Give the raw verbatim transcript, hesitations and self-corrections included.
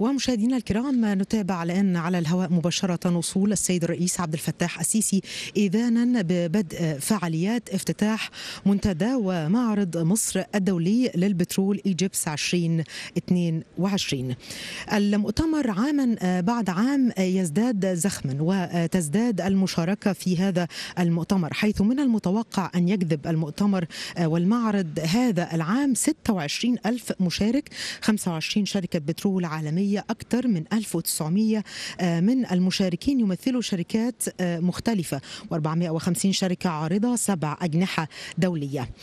ومشاهدينا الكرام نتابع الآن على الهواء مباشرة وصول السيد الرئيس عبد الفتاح السيسي إذانا ببدء فعاليات افتتاح منتدى ومعرض مصر الدولي للبترول إيجيبس ألفين واثنين وعشرين. المؤتمر عاما بعد عام يزداد زخما وتزداد المشاركة في هذا المؤتمر، حيث من المتوقع أن يجذب المؤتمر والمعرض هذا العام ستة وعشرين ألف مشارك، خمسة وعشرين شركة بترول عالمية، أكثر من ألف وتسعمئة من المشاركين يمثلوا شركات مختلفة، وأربعمئة وخمسين شركة عارضة، سبع أجنحة دولية.